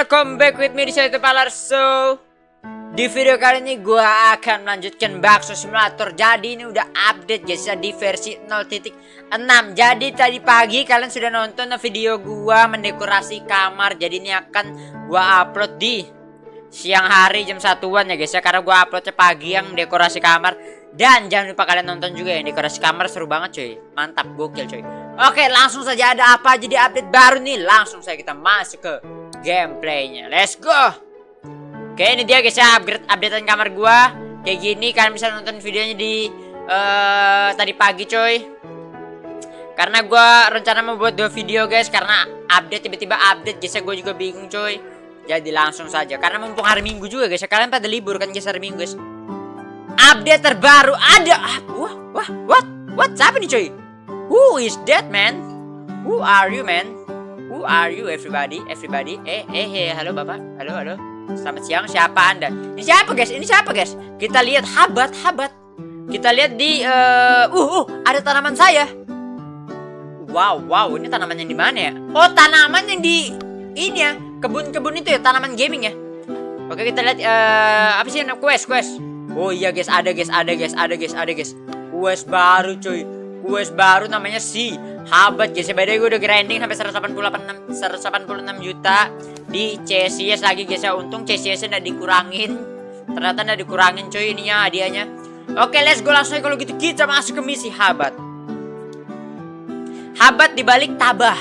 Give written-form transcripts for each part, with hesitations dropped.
welcome back with me di channel Pak Alhar. So, di video kali ini gue akan melanjutkan Bakso Simulator. Jadi ini udah update guys ya, di versi 0.6. Jadi tadi pagi kalian sudah nonton video gue mendekorasi kamar. Jadi ini akan gue upload di siang hari jam 1-an ya guys ya, karena gue uploadnya pagi yang dekorasi kamar. Dan jangan lupa kalian nonton juga yang dekorasi kamar, seru banget cuy, mantap, gokil cuy. Oke, langsung saja, ada apa aja di update baru nih, langsung saja kita masuk ke gameplaynya, let's go. Oke, ini dia guys ya, updatean kamar gua kayak gini. Kalian bisa nonton videonya di tadi pagi cuy, karena gua rencana membuat 2 video guys, karena update tiba-tiba update guys ya, gua juga bingung cuy. Jadi langsung saja, karena mumpung hari Minggu juga guys ya, kalian pada libur kan guys hari Minggu guys. Update terbaru ada what siapa nih cuy? Who is that man? Who are you man? Who are you everybody? Halo bapak, halo, selamat siang, siapa anda? Ini siapa guys? Kita lihat Habat. Kita lihat di ada tanaman saya. Wow, ini tanaman yang di mana ya? Oh, tanaman yang di ini ya, kebun itu ya, tanaman gaming ya. Oke, kita lihat apa sih yang quest. Oh iya guys, ada guys. Quest baru cuy. Quest baru namanya si Habat guys. By the way, gue udah grinding sampai 186 juta di CCS lagi guys ya. Untung CCS-nya enggak dikurangin. Ternyata enggak dikurangin cuy ininya, hadiahnya. Oke, let's go langsung kalau gitu kita masuk ke misi Habat. Habat di balik tabah.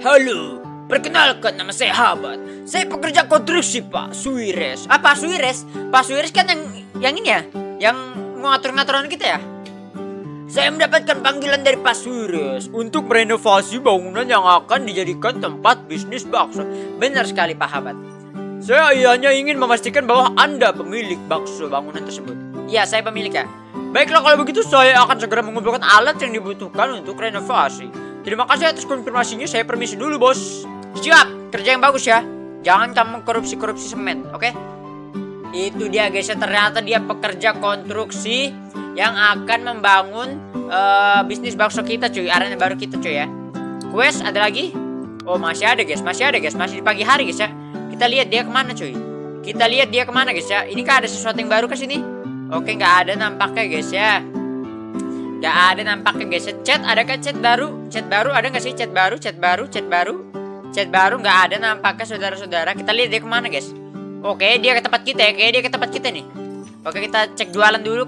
Halo, perkenalkan nama saya Habat. Saya pekerja konstruksi Pak Suires. Pak Suires? Pak Suires kan yang ini ya? Yang ngatur-ngaturan kita ya? Saya mendapatkan panggilan dari Pak Suires untuk merenovasi bangunan yang akan dijadikan tempat bisnis bakso. Benar sekali Pak Habat. Saya hanya ingin memastikan bahwa Anda pemilik bakso bangunan tersebut. Iya, saya pemilik ya. Baiklah kalau begitu, saya akan segera mengumpulkan alat yang dibutuhkan untuk renovasi. Terima kasih atas konfirmasinya, saya permisi dulu bos. Siap, kerja yang bagus ya. Jangan kamu korupsi semen, oke? Itu dia guys ya, ternyata dia pekerja konstruksi yang akan membangun bisnis bakso kita cuy, arena baru kita cuy ya. Quest ada lagi? Oh masih ada guys, masih di pagi hari guys ya. Kita lihat dia kemana cuy? Guys ya? Ini kah ada sesuatu yang baru ke sini? Oke, nggak ada nampaknya guys ya. Chat, adakah chat baru? Ada nggak sih chat baru? Nggak ada nampaknya saudara-saudara. Kita lihat dia kemana guys. Oke, dia ke tempat kita ya. Kayaknya dia ke tempat kita nih. Oke, kita cek jualan dulu.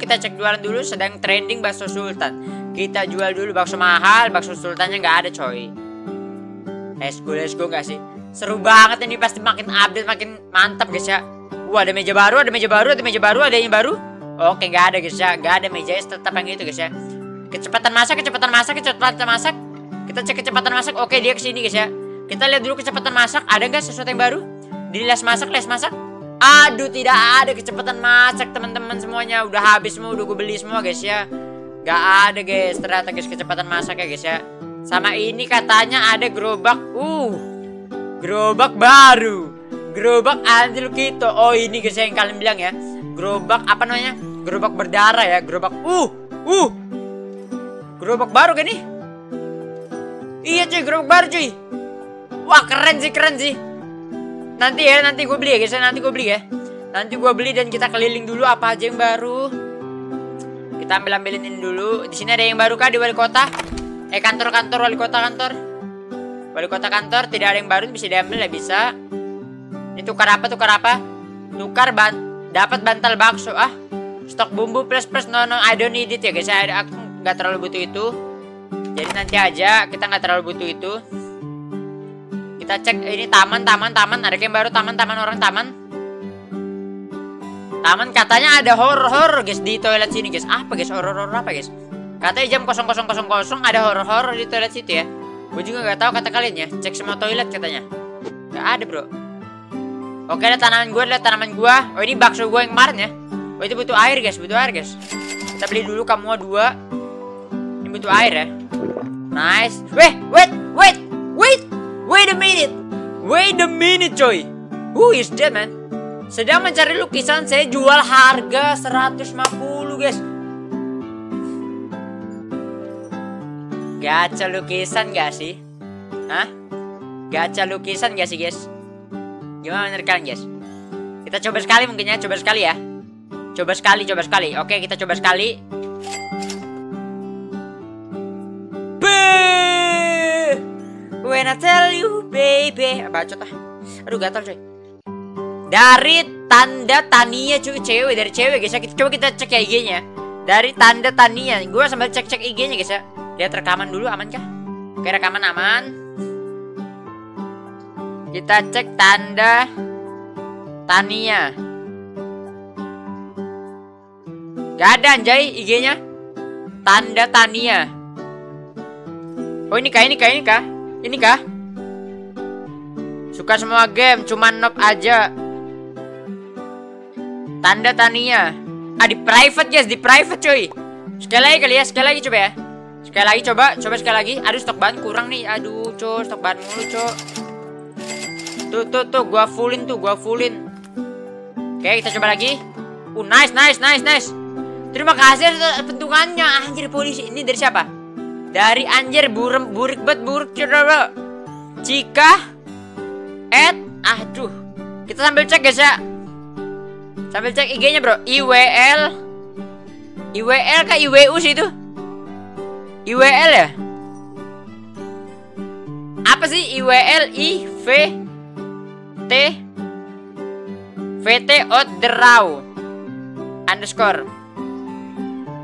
Sedang trending bakso sultan. Kita jual dulu bakso mahal. Bakso sultannya nggak ada coy. Let's go nggak sih? Seru banget ini, pasti makin update makin mantap guys ya. Wah, ada meja baru, ada yang baru. Oke, nggak ada guys ya. Nggak ada meja, tetap yang itu guys ya. Kecepatan masak. Kita cek kecepatan masak. Oke, dia kesini guys ya. Kita lihat dulu kecepatan masak. Ada nggak sesuatu yang baru di les masak? Aduh, tidak ada kecepatan masak teman-teman semuanya. Udah habis semua, udah gue beli semua guys ya. Nggak ada guys, ternyata guys kecepatan masak ya guys ya. Sama ini katanya ada gerobak. Gerobak baru. Gerobak anti lukito. Oh ini guys yang kalian bilang ya. Gerobak apa namanya? Gerobak berdarah ya. Gerobak. Gerobak baru kan nih? Iya cuy, gerobak baru cuy. Wah, keren sih. Nanti gue beli ya guys. Nanti gue beli dan kita keliling dulu apa aja yang baru. Kita ambilin ini dulu. Di sini ada yang baru kah di wali kota? Wali kota kantor tidak ada yang baru, bisa diambil ya bisa. Ini tukar apa? Tukar dapat bantal bakso. Stok bumbu plus no I don't need it ya guys. Aku nggak terlalu butuh itu. Jadi nanti aja, kita nggak terlalu butuh itu. Kita cek ini taman. Ada yang baru taman. Taman katanya ada horor guys di toilet sini guys. Apa guys horor apa guys? Katanya jam 00.00 ada horor di toilet situ ya. Gue juga nggak tahu kata kalian ya. Cek semua toilet katanya. Nggak ada bro. Oke, ada tanaman gue, Oh ini bakso gue yang kemarin ya. Oh itu butuh air guys, Kita beli dulu kamu 2. Ini butuh air ya. Nice. Wait a minute coy. Who is that man? Sedang mencari lukisan, saya jual harga 150 guys. Gacha lukisan gak sih? Guys? Gimana menurut kalian, guys? Kita coba sekali mungkin ya, coba sekali. Oke, kita coba sekali. When I tell you baby, bacot ah. Aduh, gatal coy. Dari tanda Tania cuy, cewek dari cewek guys ya. Coba kita cek ya IG-nya. Dari tanda Tania, gue sambil cek-cek IG-nya guys ya. Lihat rekaman dulu aman kah? Oke, rekaman aman. Kita cek tanda Tania. Gak ada anjay IG-nya. Tanda Tania. Oh, ini kah? Ini kah? Suka semua game, cuman knock aja. Tanda Tania. Ah, di private guys, di private cuy. Sekali lagi kali ya, sekali lagi coba. Aduh, stok bahan kurang nih. Aduh, cuy, stok bahan mulu, cuy. Tuh, gua fullin. Oke, kita coba lagi. Nice. Terima kasih pentungannya. Anjir, polisi ini dari siapa? Dari anjir burik cedera. Jika aduh. Kita sambil cek guys ya. Sambil cek IG-nya, bro. IWL kah IWU sih itu? IWL ya? Apa sih IWL IVT Odraw underscore.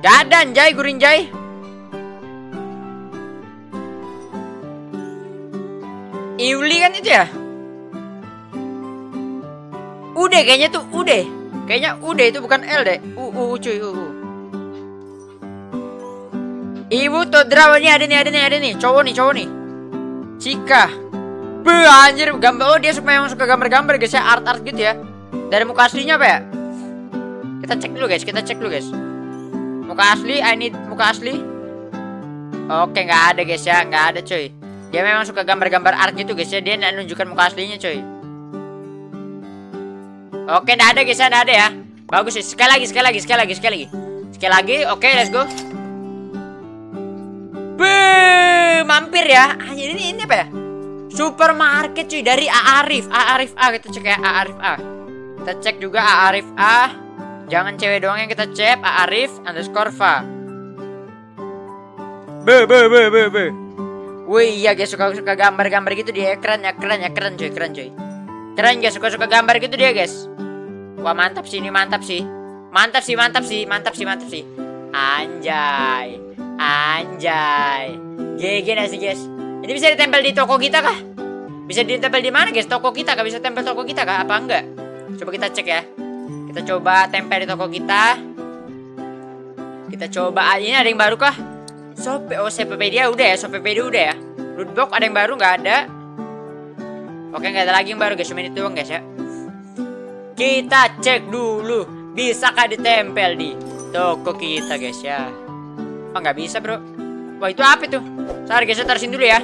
Gak ada anjay, gurinjay. Iuli kan itu ya? Ude kayaknya tuh, Ude. Kayaknya Ude itu bukan L deh. U cuy. Ibu tuh draw nih, ada nih. Cowok nih. Cika. Beuh, anjir gambar. Oh, dia memang suka gambar-gambar guys ya, art-art gitu ya. Dari muka aslinya apa ya? Kita cek dulu guys. Muka asli, ini muka asli. Oke, nggak ada guys ya, nggak ada cuy. Dia memang suka gambar-gambar art gitu guys ya. Dia nggak nunjukkan muka aslinya cuy. Oke, nggak ada guys ya, nggak ada ya. Bagus sih. Sekali lagi. Oke, let's go. Beuh, mampir ya. Anjir, ini apa ya? Supermarket cuy, dari Arif A. Kita cek ya, Arif A. Kita cek juga Arif A. Jangan cewek doang yang kita cek. Arif underscore fa. Beuh. Wih, iya guys, suka gambar-gambar gitu dia. Keren cuy. Keren guys, suka gambar gitu dia guys. Wah, mantap sih ini, mantap sih. Anjay. GG nasi guys. Ini bisa ditempel di toko kita kah? Bisa ditempel di mana guys? Toko kita kah? Bisa tempel toko kita kah? Apa enggak? Coba kita cek ya. Kita coba tempel di toko kita. Kita coba. Ini ada yang baru kah? Shopee dia udah ya. Lootbox ada yang baru nggak ada? Oke, nggak ada lagi yang baru guys. Cuma itu doang guys ya. Kita cek dulu, bisakah ditempel di toko kita guys ya? Oh, nggak bisa bro. Wah, itu apa tuh? Sorry guys, taruh sini dulu ya.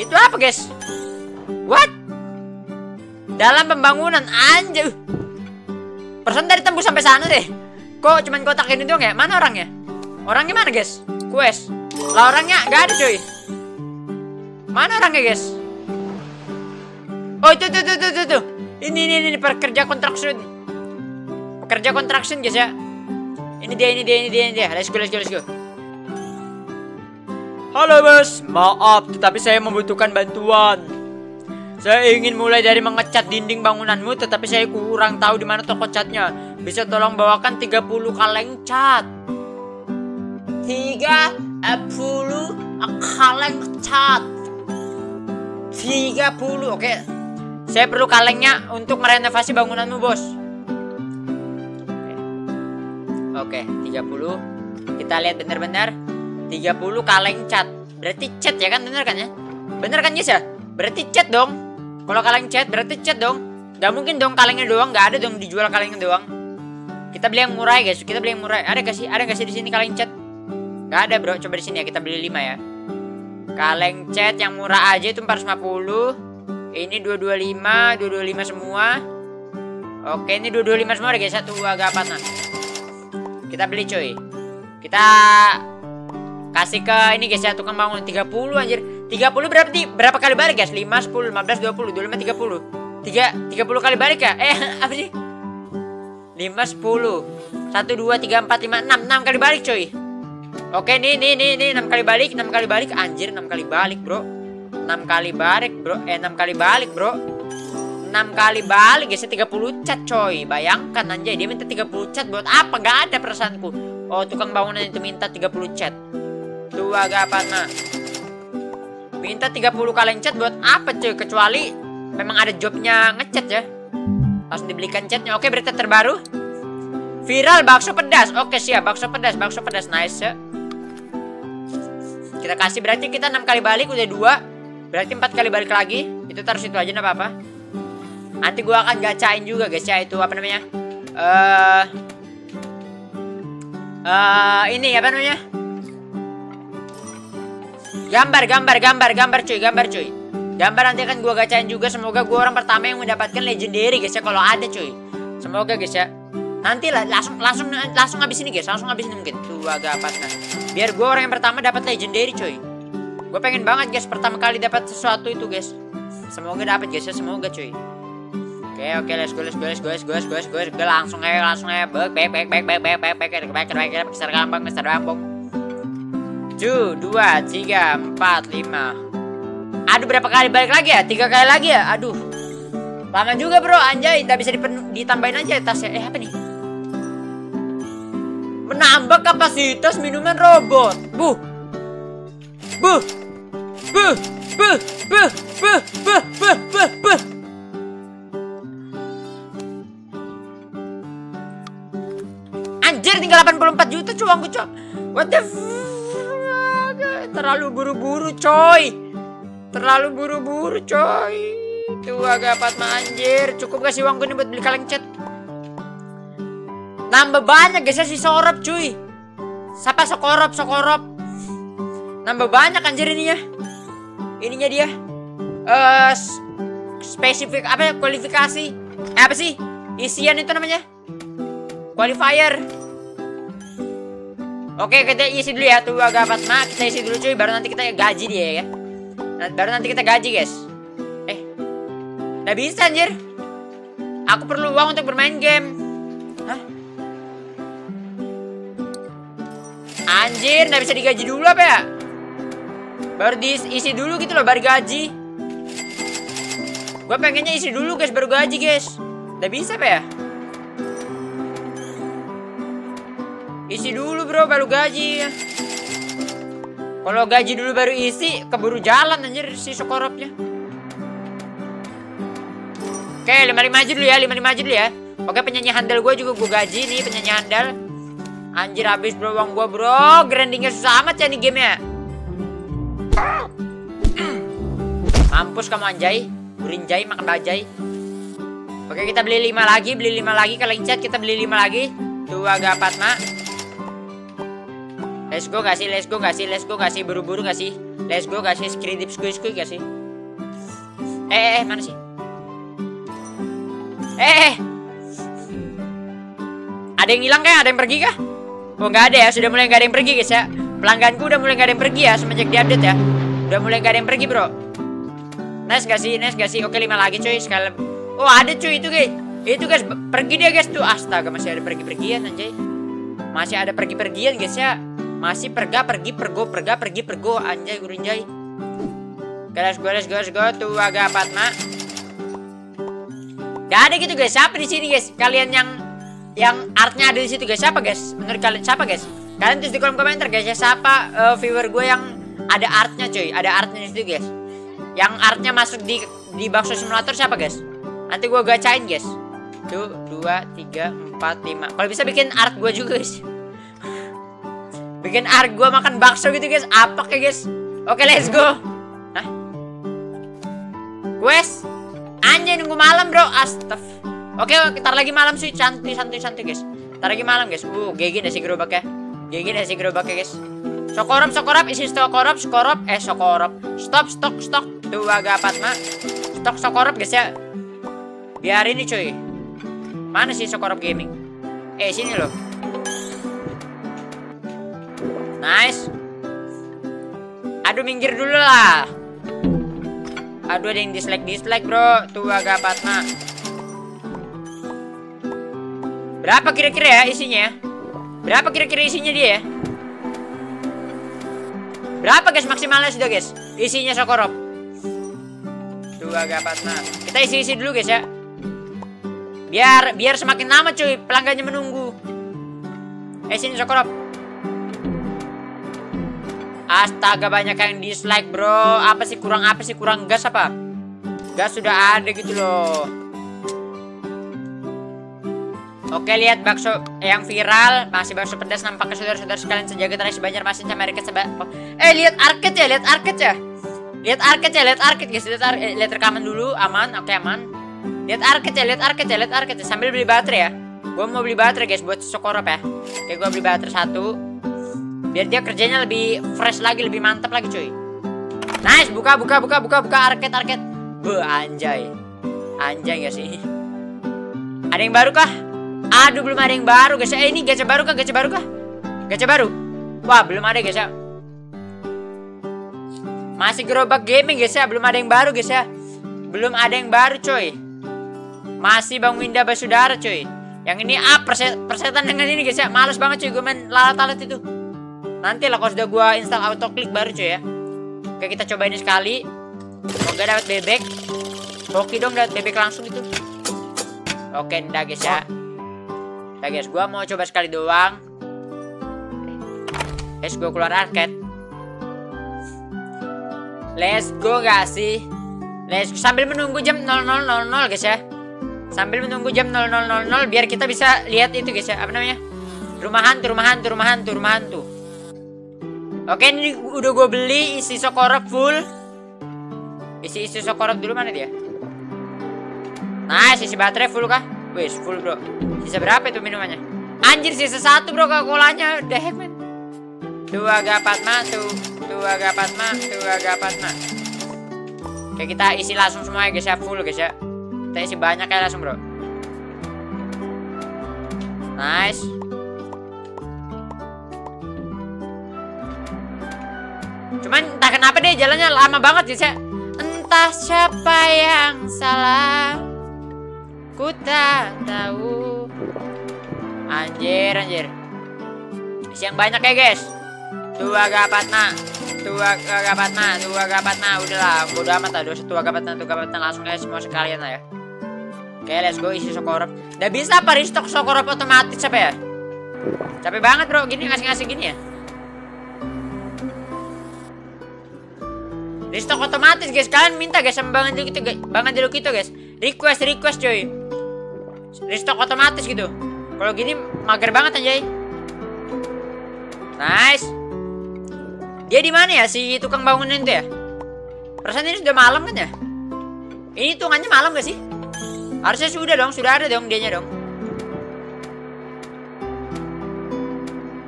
Itu apa guys? What? Dalam pembangunan anjir. Persen dari tembus sampai sana deh. Kok cuman kotak ini doang ya? Mana orangnya? Orang gimana guys? Quest. Lah, orangnya nggak ada cuy. Mana orangnya guys? Oh, itu. Ini pekerja construction. Pekerja construction guys ya. Ini dia. Let's go. Halo bos, maaf tetapi saya membutuhkan bantuan. Saya ingin mulai dari mengecat dinding bangunanmu, tetapi saya kurang tahu di mana toko catnya. Bisa tolong bawakan 30 kaleng cat. 30 kaleng cat. 30. Oke. Saya perlu kalengnya untuk merenovasi bangunanmu, bos. Oke, 30. Kita lihat benar-benar 30 kaleng cat. Berarti cat ya kan, benar kan ya? Benar kan guys ya? Berarti cat dong. Kalau kaleng cat berarti cat dong. Gak mungkin dong kalengnya doang, gak ada dong dijual kalengnya doang. Kita beli yang murah guys. Ada enggak sih di sini kaleng cat? Gak ada bro, coba di sini ya, kita beli 5 ya. Kaleng cat yang murah aja itu 450. Ini 225 semua. Oke, ini 225 semua guys, 1 agak 4. Kita beli cuy. Kita kasih ke ini guys ya, tukang bangun. 30 anjir. 30 berapa kali balik guys? 5, 10, 15, 20, 25, 30. 30 kali balik ya? Apa sih? 5, 10 1, 2, 3, 4, 5, 6 kali balik coy. Oke nih 6 kali balik, 6 kali balik. Anjir 6 kali balik bro, 6 kali balik bro. 6 kali balik bro, 6 kali balik guys, 30 cat coy. Bayangkan anjay, dia minta 30 cat buat apa? Gak ada perasaanku. Oh tukang bangunan itu minta 30 cat. Dua gaparna minta 30 kali cat buat apa coy? Kecuali memang ada jobnya ngecat ya, langsung dibelikan catnya. Oke berita terbaru viral bakso pedas. Oke siap, bakso pedas, bakso pedas. Nice ya. Kita kasih, berarti kita 6 kali balik udah 2, berarti 4 kali balik lagi. Itu taruh situ aja gak apa-apa, nanti gua akan gacain juga guys ya. Itu apa namanya, ini apa namanya, gambar cuy, gambar nanti akan gua gacain juga. Semoga gua orang pertama yang mendapatkan legendary guys ya, kalau ada cuy. Semoga guys ya, nanti lah langsung habis ini guys, langsung habis ini mungkin tuh agak apa nah. Biar gua orang yang pertama dapat legendary cuy. Gua pengen banget guys pertama kali dapat sesuatu itu guys. Semoga dapat guys ya, semoga cuy. Oke, let's go. Langsung aja. Baik. Mister gampang, Mister gampang. 1, 2, 3, 4, 5. Aduh, berapa kali balik lagi ya? 3 kali lagi ya? Aduh. Lama juga, bro. Anjay, tak bisa ditambahin aja tasnya. Apa nih? Menambah kapasitas minuman robot. Buh. Anjir tinggal 84 juta cuangku coy. What the fuck? Terlalu buru-buru coy. Itu agak apat anjir. Cukup kasih uangku ini buat beli kaleng cat. Nambah banyak guys ya si sorop cuy. Siapa sokorop. Nambah banyak anjir ini ya. Ininya dia. Spesifik apa ya, kualifikasi. Apa sih? Isian itu namanya. Qualifier. Oke kita isi dulu ya, tuh agak apat nah, kita isi dulu cuy, baru nanti kita gaji dia ya. Baru nanti kita gaji guys. Nggak bisa anjir. Aku perlu uang untuk bermain game. Hah? Anjir nggak bisa digaji dulu apa ya? Baru diisi dulu gitu loh, baru gaji. Gue pengennya isi dulu guys, baru gaji guys. Nggak bisa apa ya? Isi dulu bro baru gaji. Kalau gaji dulu baru isi, keburu jalan anjir si sokoropnya. Oke 55 aja dulu ya, 55 aja dulu ya. Oke penyanyi handal gue juga gue gaji nih, penyanyi handal. Anjir habis bro uang gue bro. Grindingnya susah amat ya nih gamenya. Mampus kamu anjay. Burinjay makan bajai. Oke kita beli 5 lagi, kaleng cat kita beli 5 lagi. Tuh agak apat mak. Let's go gak sih buru-buru gak sih? Let's go gak sih, skridip gak sih? Mana sih? Ada yang hilang kah? Ada yang pergi kah? Oh gak ada ya, sudah mulai gak ada yang pergi guys ya. Pelangganku udah mulai gak ada yang pergi ya, semenjak di update ya. Udah mulai gak ada yang pergi bro. Nice gak sih? Oke 5 lagi cuy, sekali. Oh ada cuy itu guys. Itu guys, pergi dia guys tuh. Astaga masih ada pergi-pergian anjay. Masih ada pergi-pergian guys ya. Masih pergi pergo anjay gurinjay. Guys, tuh agak apat mak. Gak ada gitu guys. Siapa di sini guys? Kalian yang artnya ada di situ guys. Siapa guys? Menurut kalian siapa guys? Kalian tulis di kolom komentar guys ya. Siapa viewer gue yang ada artnya cuy? Ada artnya di situ guys. Yang artnya masuk di Bakso Simulator siapa guys? Nanti gue gacain guys. 1, 2, 3, 4, 5. Kalau bisa bikin art gue juga guys. Bikin art gue makan bakso gitu guys. Apa kayak guys? Oke let's go. Hah? Quest? Anjay nunggu malam bro. Astaf. Oke ntar lagi malam sih. Santuy guys. Ntar lagi malam guys. GG nasi gerobaknya. Guys. Sokorop. Isi sokorop. Stok. Tuh agak apat mak. Stok sokorop guys ya. Biar ini cuy. Mana sih sokorop gaming? Sini loh. Nice. Aduh minggir dulu lah. Aduh, ada yang dislike bro. Tuh agak patna. Berapa kira-kira ya isinya? Berapa kira-kira isinya dia ya? Berapa guys maksimalnya sudah guys? Isinya Sokorop. Tuh agak patna. Kita isi-isi dulu guys ya. Biar semakin lama cuy pelanggannya menunggu. Sini Sokorop. Astaga, banyak yang dislike bro. Apa sih kurang gas apa? Gas sudah ada gitu loh. Oke, lihat bakso yang viral, masih bakso pedas. Nampaknya saudara-saudara sekalian sejagat terasi banjar masih sama Amerika seba. Oh. Lihat arcade guys, lihat rekaman dulu, aman. Oke, aman. Lihat arcade ya, sambil beli baterai ya. Gue mau beli baterai guys buat Sokorop ya. Oke, gue beli baterai satu biar dia kerjanya lebih fresh lagi, lebih mantap lagi cuy. Nice, buka arcade. Be anjay gak sih? Ada yang baru kah? Aduh, belum ada yang baru guys. Ini gacha baru kah? Gacha baru? Wah, belum ada guys ya. Masih gerobak gaming guys ya, belum ada yang baru guys ya. Belum ada yang baru cuy. Masih Bang Windah Basudara cuy. Yang ini persetan dengan ini guys ya. Males banget cuy gue main lalat-lalat itu. Nanti lah kalau sudah gue install auto klik baru cuy ya. Oke, kita coba ini sekali. Semoga dapat bebek. Hoki dong dapat bebek langsung itu. Oke, ndak guys ya. Ndak guys, gue mau coba sekali doang. Guys, gue keluar arcade. Let's go gak sih? Let's go. Sambil menunggu jam 00.00 guys ya. Sambil menunggu jam 00.00 biar kita bisa lihat itu guys ya. Apa namanya? Rumah hantu. Oke, ini udah gue beli isi Sokorop full. Isi Sokorop dulu, mana dia? Nah, isi baterai full kah? Wes, full bro. Sisa berapa itu minumannya? Anjir, sisa satu bro Coca-Colanya. The heck man. Tuh agak patma. Oke, kita isi langsung semua ya guys ya, full guys ya. Kita isi banyak ya langsung bro. Nice. Cuman entah kenapa deh jalannya lama banget guys ya. Entah siapa yang salah, ku tak tahu. Anjir. Siang banyak ya guys. Tuh agak patna. Udahlah, bodo amat lah. Tuh agak patna langsung guys semua sekalian lah ya. Oke, let's go isi Sokorop. Udah bisa apa restock Sokorop otomatis apa ya? Capek banget bro gini ngasih gini ya. Restock otomatis guys, kalian minta guys sama Bang Anjelo kita guys. Request cuy. Restock otomatis gitu. Kalau gini mager banget anjay. Nice. Dia di mana ya si tukang bangunan itu ya? Perasaan ini sudah malam kan ya? Ini hitungannya malam gak sih? Harusnya sudah dong, sudah ada dong dianya dong.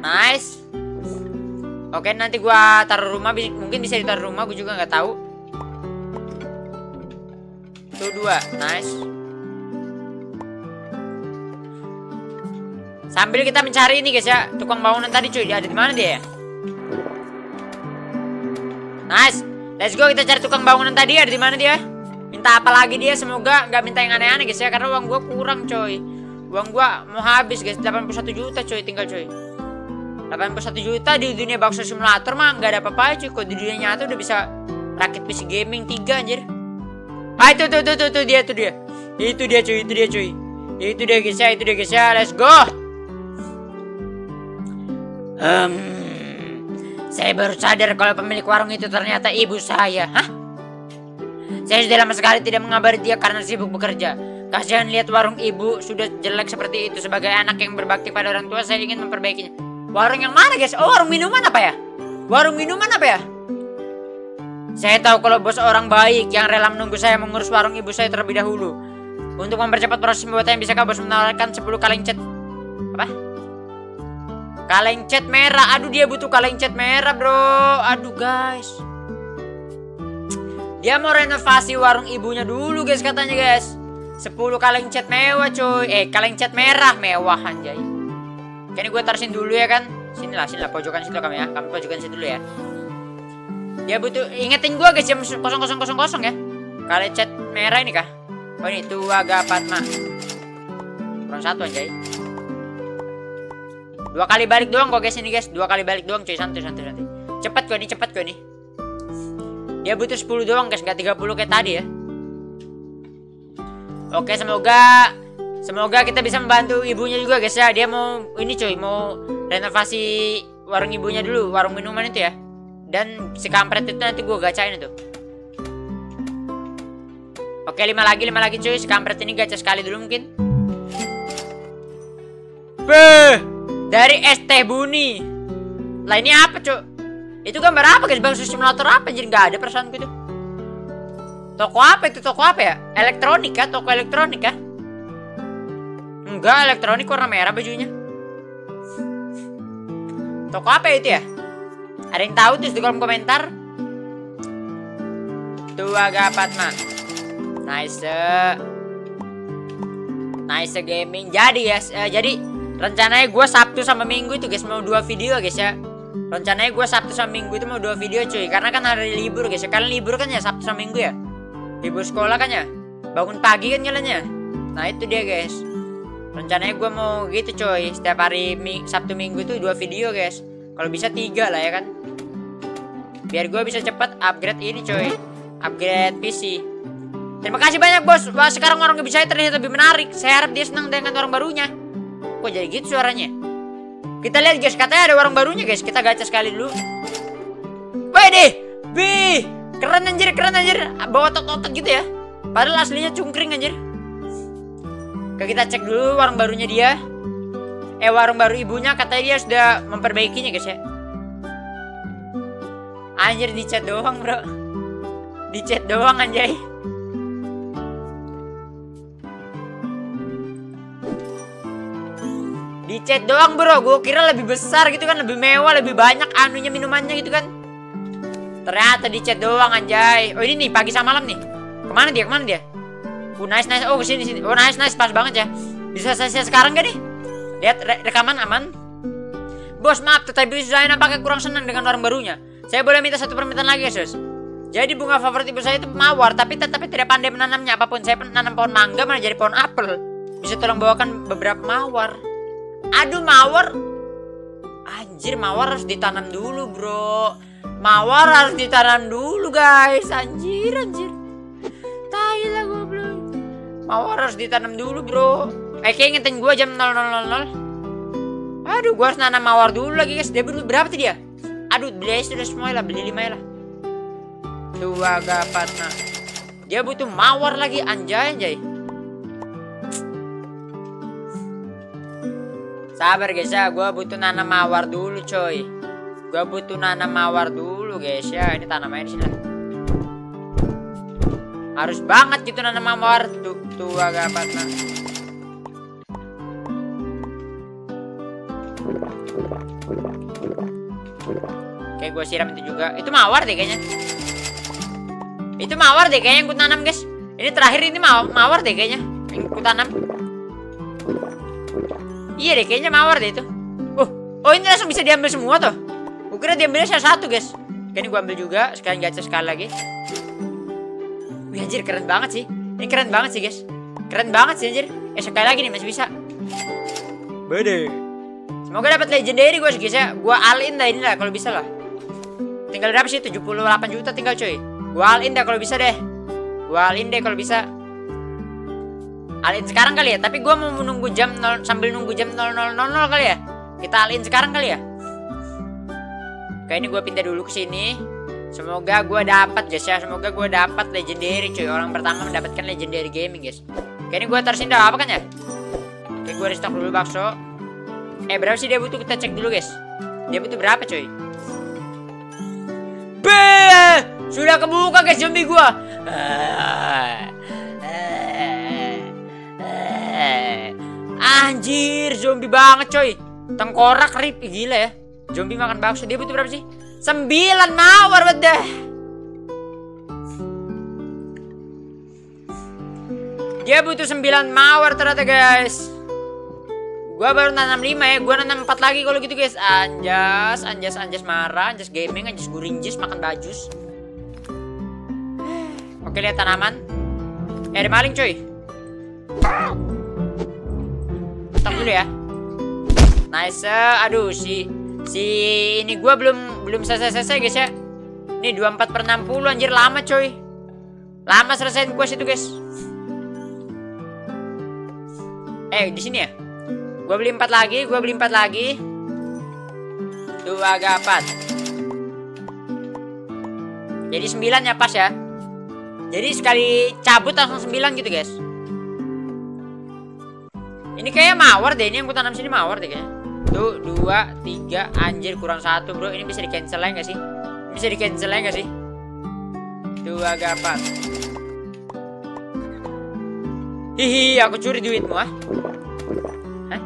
Nice. Oke, nanti gua taruh rumah, mungkin bisa ditaruh rumah, gua juga nggak tahu. Tuh dua, nice. Sambil kita mencari ini guys ya, tukang bangunan tadi cuy, ada di mana dia ya? Nice, let's go kita cari tukang bangunan tadi, ada di mana dia? Minta apa lagi dia? Semoga nggak minta yang aneh-aneh guys ya, karena uang gua kurang coy. Uang gua mau habis guys, 81 juta coy tinggal coy. 81 juta di dunia bakso simulator mah nggak ada apa-apa cuy. Kok di dunia nyata udah bisa rakit PC gaming 3 anjir. Ah, itu dia. Itu dia cuy. Itu dia guys ya. Let's go. Saya baru sadar kalau pemilik warung itu ternyata ibu saya. Hah? Saya sudah lama sekali tidak mengabari dia karena sibuk bekerja. Kasihan lihat warung ibu sudah jelek seperti itu. Sebagai anak yang berbakti pada orang tua, saya ingin memperbaikinya. Warung yang mana guys? Oh, warung minuman apa ya? Saya tahu kalau bos orang baik yang rela menunggu saya mengurus warung ibu saya terlebih dahulu. Untuk mempercepat proses pembuatannya, bisakah bos menawarkan 10 kaleng cat? Apa? Kaleng cat merah. Aduh, dia butuh kaleng cat merah bro. Aduh guys, dia mau renovasi warung ibunya dulu guys katanya guys. 10 kaleng cat mewah cuy. Kaleng cat merah mewah anjay. Kayaknya gue taruh sini dulu ya kan. Sinilah pojokan situ kami ya. Kami pojokan situ dulu ya. Dia butuh, ingetin gue guys jam 00.00 ya. Kali cat merah ini kah? Oh ini dua gapatma. Kurang satu anjay. Dua kali balik doang kok guys ini guys. Dua kali balik doang cuy, santai. Cepat kok ini, Dia butuh 10 doang guys, nggak 30 kayak tadi ya. Oke, semoga kita bisa membantu ibunya juga guys ya. Dia mau ini cuy, mau renovasi warung ibunya dulu, warung minuman itu ya. Dan si kampret itu nanti gue gacain itu. Oke, 5 lagi cuy. Si kampret ini gacha sekali dulu mungkin. Beh, dari es teh buni. Lah ini apa cuy? Itu gambar apa guys? Bakso simulator apa? Jadi nggak ada perasaan gitu. Toko apa itu? Toko apa ya? Elektronik ya? Toko elektronik ya? Enggak, elektronik warna merah bajunya. Toko apa itu ya? Ada yang tahu tuh di kolom komentar. Tua Gapatma. Nice gaming. Jadi ya, jadi rencananya gue Sabtu sama Minggu itu guys mau 2 video guys ya. Rencananya gue Sabtu sama Minggu itu mau 2 video cuy, karena kan hari libur guys ya. Kalian libur kan ya Sabtu sama Minggu ya. Libur sekolah kan ya. Bangun pagi kan jalannya. Nah itu dia guys. Rencananya gue mau gitu cuy. Setiap hari Sabtu Minggu itu 2 video guys. Kalau bisa 3 lah ya kan. Biar gue bisa cepat upgrade ini coy. Upgrade PC. Terima kasih banyak bos. Wah sekarang orang ngebisa saya terlihat lebih menarik. Saya harap dia senang dengan orang barunya. Kok jadi gitu suaranya. Kita lihat guys, katanya ada orang barunya guys. Kita gacha sekali dulu. Wih deh. Wih. Keren anjir. Bawa otot-otot gitu ya. Padahal aslinya cungkring anjir. Kita cek dulu warung barunya dia. Warung baru ibunya katanya dia sudah memperbaikinya guys ya. Anjir dicat doang bro. Dicat doang anjay. Dicat doang bro. Gue kira lebih besar gitu kan. Lebih mewah, lebih banyak anunya minumannya gitu kan. Ternyata dicat doang anjay. Oh ini nih pagi sama malam nih. Kemana dia? Oh nice. Oh kesini. Oh nice. Pas banget ya. Bisa saya sekarang gak nih? Lihat rekaman aman. Bos maaf tetapi saya nampaknya kurang senang dengan orang barunya. Saya boleh minta satu permintaan lagi guys. Jadi bunga favorit ibu saya itu mawar. Tapi tidak pandai menanamnya apapun. Saya menanam pohon mangga malah jadi pohon apel. Bisa tolong bawakan beberapa mawar. Aduh mawar. Anjir mawar harus ditanam dulu bro. Mawar harus ditanam dulu guys. Anjir. Tai lah goblok. Mawar harus ditanam dulu bro. Kayaknya ngingetin gue jam 00.00. Aduh gue harus nanam mawar dulu lagi guys. Dia beli berapa tuh dia? Aduh beli aja sudah semuanya lah. Beli 5 lah. Dua gapatna. Dia butuh mawar lagi. Anjay. Sabar guys ya. Gue butuh nanam mawar dulu coy. Guys ya. Ini tanamannya disini. Harus banget gitu nanam mawar. Dua gapatna. Kayak gue siram itu juga. Itu mawar deh kayaknya yang gue tanam guys. Ini terakhir ini mawar deh kayaknya yang gue tanam. Iya deh kayaknya mawar deh itu. Oh ini langsung bisa diambil semua tuh. Gue kira diambilnya satu guys. Kayaknya gue ambil juga. Sekalian gacha sekali lagi. Wih anjir keren banget sih. Ini keren banget sih guys. Keren banget sih anjir. Sekali lagi nih masih bisa. Bede. Semoga dapat legendary gue guys ya. Gue all-in dah ini lah kalau bisa lah. Tinggal berapa sih? 78 juta tinggal cuy. Gue all-in dah kalau bisa deh. All-in sekarang kali ya. Tapi gue mau menunggu jam 0, sambil nunggu jam 00.00 kali ya. Kita all-in sekarang kali ya. Oke ini gue pindah dulu ke sini. Semoga gue dapat guys ya. Semoga gue dapat legendary cuy. Orang pertama mendapatkan legendary gaming guys. Oke ini gue taruh dah apa kan ya? Oke gue restock dulu bakso. Berapa sih dia butuh? Kita cek dulu guys. Dia butuh berapa coy? Beh, sudah kebuka guys zombie gua. Anjir zombie banget coy. Tengkorak rip gila ya. Zombie makan bakso. Dia butuh berapa sih? 9 mawar bedah. Dia butuh 9 mawar ternyata guys. Gua baru nanam 5 ya, gua nanam 4 lagi kalau gitu guys. Anjas marah, anjas gaming, anjas gurinjis, makan bajus. Oke Oke, lihat tanaman. Ya, ada maling, cuy. Stop dulu ya. Nice. Aduh, si ini gua belum selesai guys ya. Ini 24/60 anjir, lama coy. Lama selesaiin quest itu, guys. Di sini ya. Gua beli 4 lagi, Dua gapat. Jadi 9 ya, pas ya. Jadi sekali cabut langsung 9 gitu, guys. Ini kayak mawar deh, ini yang gue tanam sini mawar deh kayaknya. Tuh, 2, 3, anjir kurang 1 bro. Ini bisa di cancel aja gak sih? Dua gapat. Hihi, aku curi duitmu ah. Hah?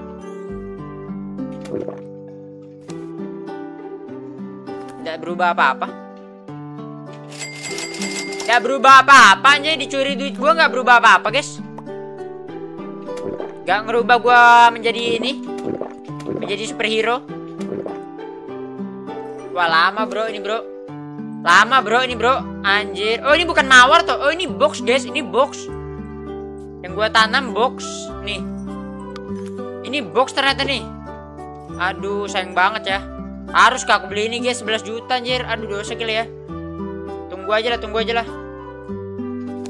Tidak berubah apa-apa. Tidak berubah apa-apa, anjir dicuri duit gua nggak berubah apa-apa, guys. Gak ngerubah gua menjadi ini, menjadi superhero. Wah, lama bro ini bro. Anjir. Oh, ini bukan mawar toh. Oh, ini box guys. Ini box yang gua tanam, box nih. Ini box ternyata nih. Aduh, sayang banget ya. Harus aku beli ini guys, 11 juta anjir. Aduh, dosa kali ya. Tunggu aja lah.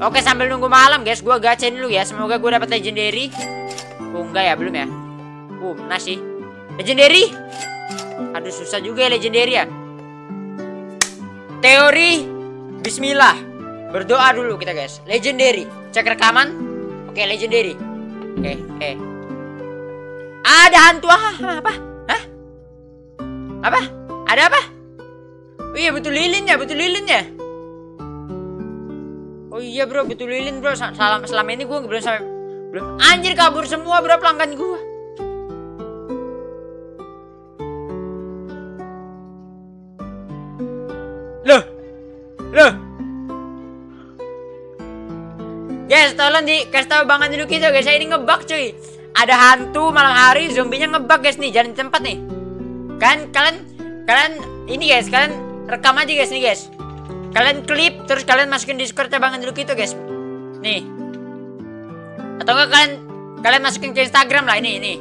Oke, sambil nunggu malam guys, gua gacain dulu ya. Semoga gua dapat legendary. Oh, enggak ya, belum ya. Nah sih. Legendary. Aduh, susah juga ya legendary ya. Teori bismillah. Berdoa dulu kita guys. Legendary. Cek rekaman. Oke, legendary. Oke. Ada hantu apa? Hah? Apa? Ada apa? Oh, iya, betul lilin ya. Oh iya bro, betul lilin bro. Selama ini gue belum anjir, kabur semua bro pelanggan gue. Loh. Guys, tolong dikasih tahu Bang Alhar dulu gitu guys. Ini ngebug cuy. Ada hantu malam hari, zombinya ngebug guys nih, jangan tempat nih. Kan kalian ini guys, kalian rekam aja guys nih guys. Kalian klip terus kalian masukin Discord Bang Alhar dulu gitu guys. Nih. Atau enggak kalian masukin ke Instagram lah ini.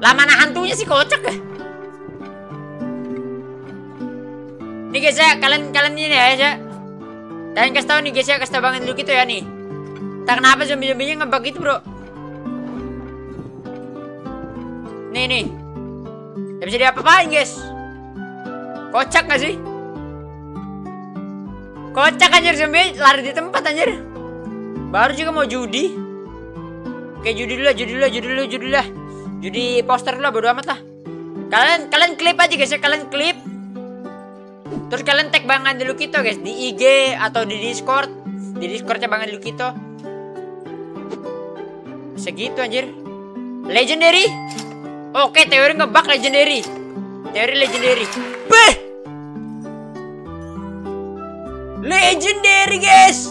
Lah, mana hantunya sih, kocak ya. Nih guys ya, kalian ini ya. Kalian kasih tau nih guys ya, kasih tau Bang Alhar dulu gitu ya nih. Entah kenapa zombie-zombinya ngebug gitu, bro. Nih. Gak bisa diapa-apain guys. Kocak gak sih? Kocak anjir, zombie lari di tempat anjir. Baru juga mau judi. Oke, judi dulu lah. Judi poster dulu lah, bodo amat lah. Kalian klip aja guys ya, kalian klip. Terus kalian tag Bang Alhar dulu gitu guys di IG atau di Discord. Di Discordnya Bang Alhar dulu gitu. Segitu anjir. Legendary. Oke, teori ngebug legendary. Beh. Legendary guys.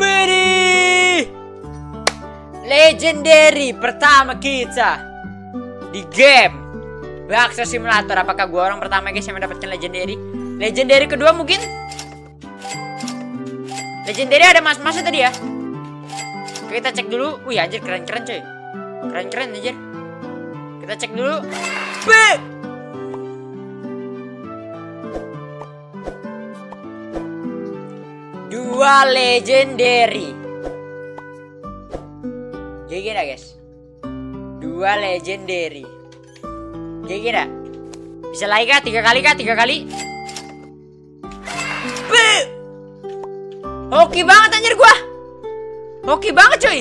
Beri. Legendary pertama kita di game Bakso Simulator. Apakah gua orang pertama guys yang mendapatkan legendary? Legendary kedua mungkin. Legendary ada mas-masnya tadi ya. Kita cek dulu. Wih anjir, keren-keren coy. Keren-keren anjir. Kita cek dulu. Beh. Dua legendary. GG dah guys. Dua legendary. GG dah. Bisa lagi kah? Tiga kali. Bih. Hoki banget anjir gua. Hoki banget cuy.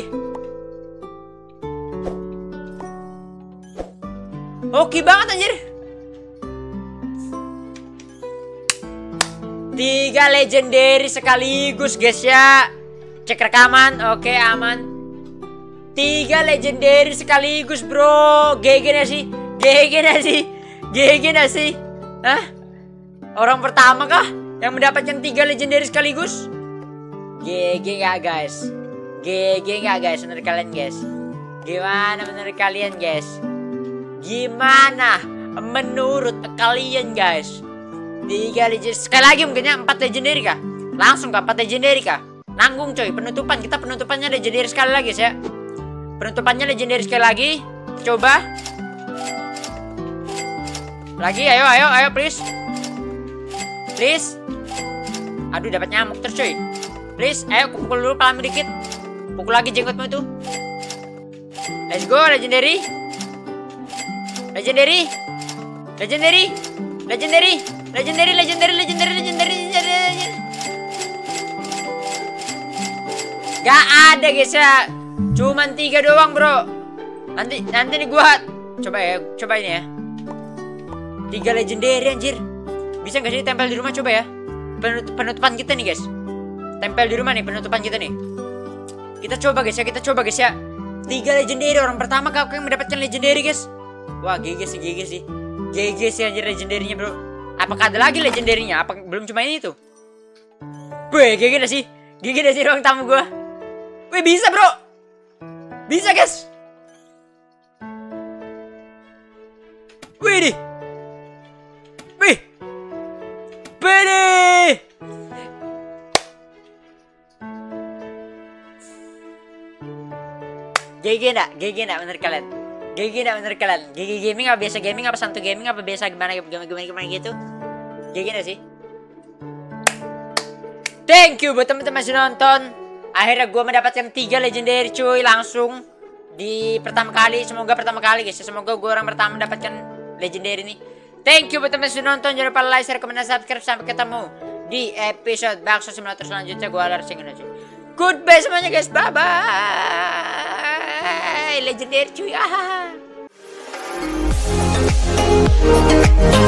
Hoki banget anjir. 3 legendary sekaligus guys ya. Cek rekaman. Oke, aman. 3 legendary sekaligus bro. GG gak sih? Hah? Orang pertama kah yang mendapatkan 3 legendary sekaligus? GG gak guys menurut kalian guys? Gimana menurut kalian guys? 3 legendary. Sekali lagi mungkinnya 4 legendary kah? Langsung kah 4 legendary kah? Nanggung coy, penutupan. Kita penutupannya legendary sekali lagi ya. Penutupannya legendary sekali lagi. Coba. Lagi, ayo please. Please. Aduh, dapat nyamuk terus coy. Please, ayo pukul dulu paling dikit. Pukul lagi jenggotmu itu. Let's go, legendary. Legendary. Legendary. Legendary. Legendary, legendary, legendary, legendary, legendary. Gak ada guys ya. Cuman 3 doang, bro. Nanti nih gua coba ini ya. 3 legendary anjir. Bisa gak sih tempel di rumah coba ya? Penutupan kita nih guys. Tempel di rumah nih penutupan kita nih. Kita coba guys ya. 3 legendary orang pertama kau yang mendapatkan legendary guys. Wah GG sih anjir legendarinya bro. Apakah ada lagi legendarinya? Apa belum cuma ini tuh? Weh GG dah sih ruang tamu gua. Weh bisa bro. Bisa guys. Wih nih. Pede. GG nak bener kalian. GG gaming apa biasa gaming apa santu gaming apa biasa gimana gitu. GG nak sih. Thank you buat teman-teman yang nonton. Akhirnya gue mendapatkan 3 legendary cuy langsung di pertama kali. Semoga pertama kali guys. Semoga gue orang pertama mendapatkan legendary ini. Thank you buat teman-teman sudah nonton. Jangan lupa like, share, komen, dan subscribe. Sampai ketemu di episode Bakso Simulator selanjutnya. Gue Alhar Indonesia. Goodbye semuanya guys. Bye bye. Legendary cuy.